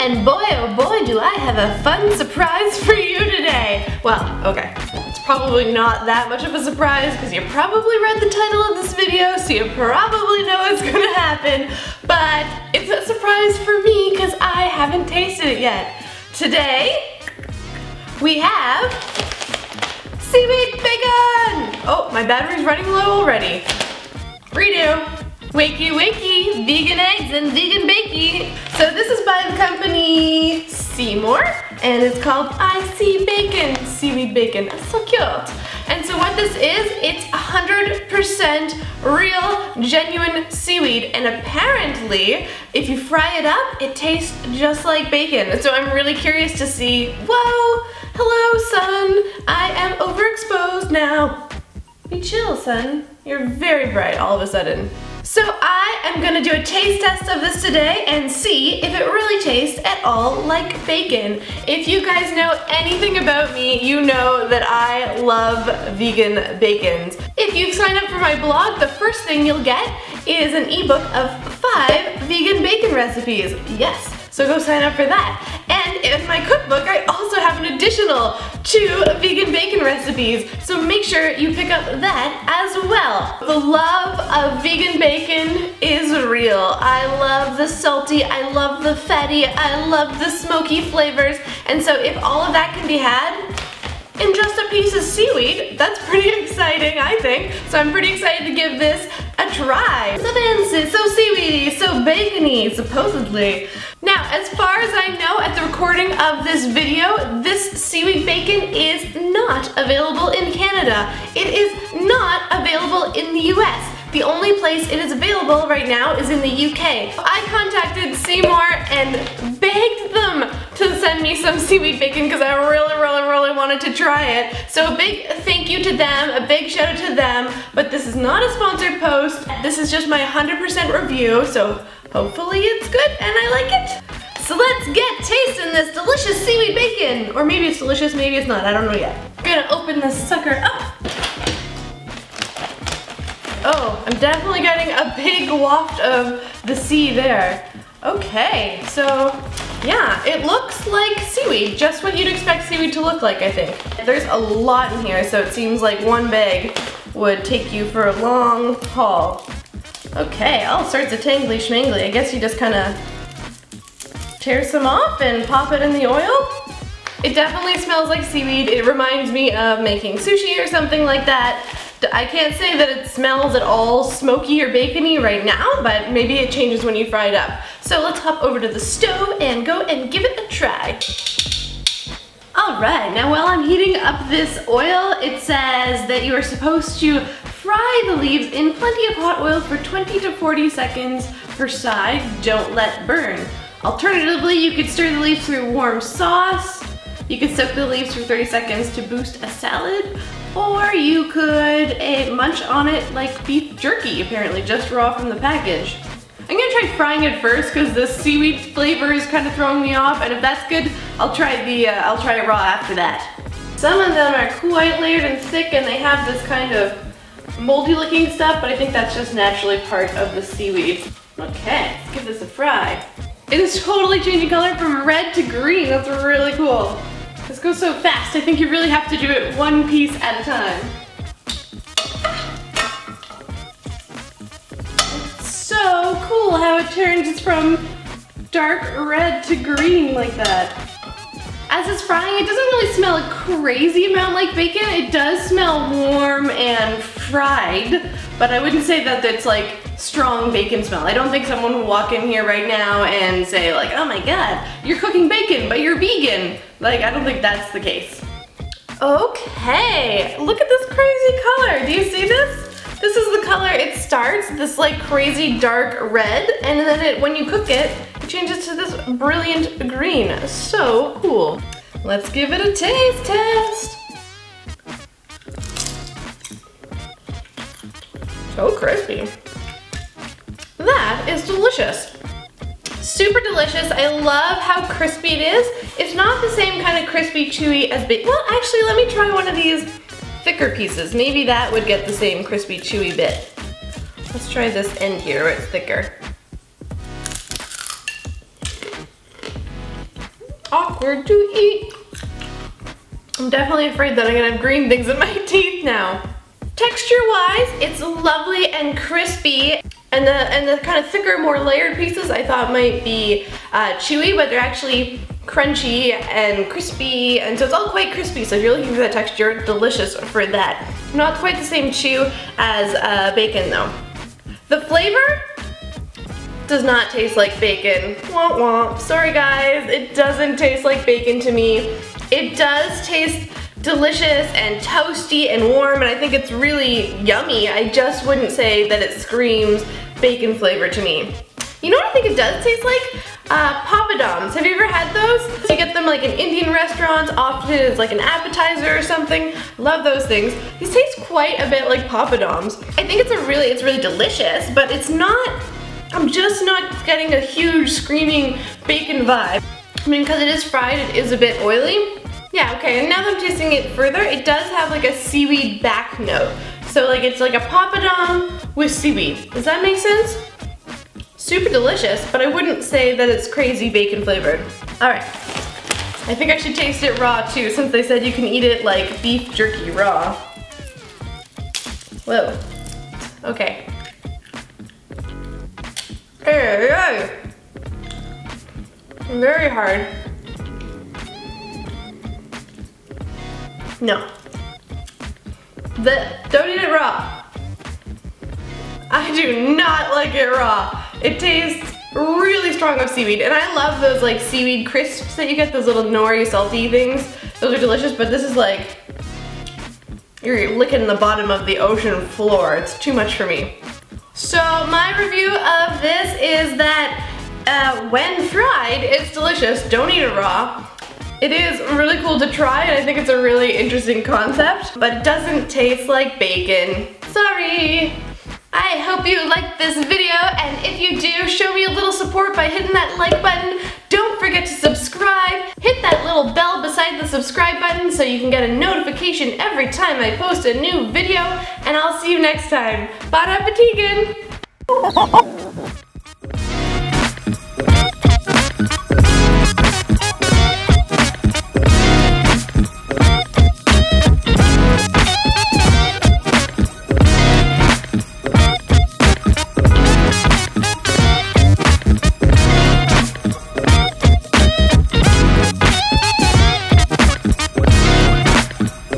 and boy oh boy do I have a fun surprise for you today! Well, okay, it's probably not that much of a surprise because you probably read the title of this video, so you probably know what's gonna happen, but it's a surprise for me because I haven't tasted it yet. Today, we have seaweed bacon! Oh, my battery's running low already. Redo! Wakey wakey, vegan eggs and vegan bakey. So this is by the company Seamore, and it's called I Sea Bacon, seaweed bacon. That's so cute. And so what this is, it's 100% real, genuine seaweed, and apparently, if you fry it up, it tastes just like bacon. So I'm really curious to see, whoa, hello son, I am overexposed now. Be chill, son. You're very bright all of a sudden. So I am gonna do a taste test of this today and see if it really tastes at all like bacon. If you guys know anything about me, you know that I love vegan bacons. If you've signed up for my blog, the first thing you'll get is an ebook of 5 vegan bacon recipes. Yes, so go sign up for that. And in my cookbook, I also have an additional 2 vegan bacon recipes, so make sure you pick up that as well. The love of vegan bacon is real. I love the salty, I love the fatty, I love the smoky flavors, and so if all of that can be had in just a piece of seaweed, that's pretty exciting, I think. So I'm pretty excited to give this a try. So fancy, so seaweedy, so bacony, supposedly. Now, as far as I know, at the recording of this video, this seaweed bacon is not available in Canada. It is not available in the US. The only place it is available right now is in the UK. I contacted Seamore and begged them to send me some seaweed bacon because I really wanted to try it. So a big thank you to them, a big shout out to them, but this is not a sponsored post. This is just my 100% review, so hopefully it's good and I like it. So let's get tasting this delicious seaweed bacon. Or maybe it's delicious, maybe it's not, I don't know yet. I'm gonna open this sucker up. Oh, I'm definitely getting a big waft of the sea there. Okay, so yeah, it looks like seaweed, just what you'd expect seaweed to look like, I think. There's a lot in here, so it seems like one bag would take you for a long haul. Okay, all sorts of tangly schmangly. I guess you just kind of tear some off and pop it in the oil. It definitely smells like seaweed. It reminds me of making sushi or something like that. I can't say that it smells at all smoky or bacony right now, but maybe it changes when you fry it up. So let's hop over to the stove and go and give it a try. Alright, now while I'm heating up this oil, it says that you are supposed to fry the leaves in plenty of hot oil for 20 to 40 seconds per side. Don't let burn. Alternatively, you could stir the leaves through warm sauce. You could soak the leaves for 30 seconds to boost a salad. Or you could munch on it like beef jerky, apparently, just raw from the package. I'm gonna try frying it first because the seaweed flavor is kind of throwing me off, and if that's good, I'll try it raw after that. Some of them are quite layered and thick, and they have this kind of moldy-looking stuff, but I think that's just naturally part of the seaweed. Okay, let's give this a fry. It is totally changing color from red to green. That's really cool. This goes so fast, I think you really have to do it one piece at a time. It's so cool how it turns from dark red to green like that. As it's frying, it doesn't really smell a crazy amount like bacon. It does smell warm and fried, but I wouldn't say that it's like strong bacon smell. I don't think someone will walk in here right now and say like, oh my god, you're cooking bacon, but you're vegan. Like, I don't think that's the case. Okay, look at this crazy color. Do you see this? This is the color it starts, this like crazy dark red, and then when you cook it, it changes to this brilliant green. So cool. Let's give it a taste test. So crispy. That is delicious. Super delicious. I love how crispy it is. It's not the same kind of crispy, chewy as bacon. Well, actually, let me try one of these thicker pieces. Maybe that would get the same crispy, chewy bit. Let's try this end here where it's thicker. awkward to eat. I'm definitely afraid that I'm gonna have green things in my teeth now. Texture-wise, it's lovely and crispy. And the kind of thicker, more layered pieces I thought might be chewy, but they're actually crunchy and crispy, and so it's all quite crispy, so if you're looking for that texture, delicious for that. Not quite the same chew as bacon, though. The flavor does not taste like bacon. Womp womp. Sorry guys, it doesn't taste like bacon to me. It does taste delicious and toasty and warm, and I think it's really yummy. I just wouldn't say that it screams bacon flavor to me. You know what I think it does taste like? Poppadoms. Have you ever had those? You get them like in Indian restaurants, often it's like an appetizer or something. Love those things. These taste quite a bit like poppadoms. I think it's really delicious, but it's not, I'm just not getting a huge screaming bacon vibe. I mean, because it is fried, it is a bit oily. Yeah, okay, and now that I'm tasting it further, it does have like a seaweed back note. So like it's like a poppadom with seaweed. Does that make sense? Super delicious, but I wouldn't say that it's crazy bacon flavored. Alright, I think I should taste it raw too, since they said you can eat it like beef jerky raw. Whoa. Okay. Very hard. No. Don't eat it raw. I do not like it raw. It tastes really strong of seaweed, and I love those like seaweed crisps that you get, those little nori salty things. Those are delicious, but this is like, you're licking the bottom of the ocean floor. It's too much for me. So my review of this is that when fried, it's delicious. Don't eat it raw. It is really cool to try, and I think it's a really interesting concept, but it doesn't taste like bacon. Sorry! I hope you liked this video, and if you do, show me a little support by hitting that like button. Don't forget to subscribe. Hit that little bell beside the subscribe button so you can get a notification every time I post a new video, and I'll see you next time. Bon appétit!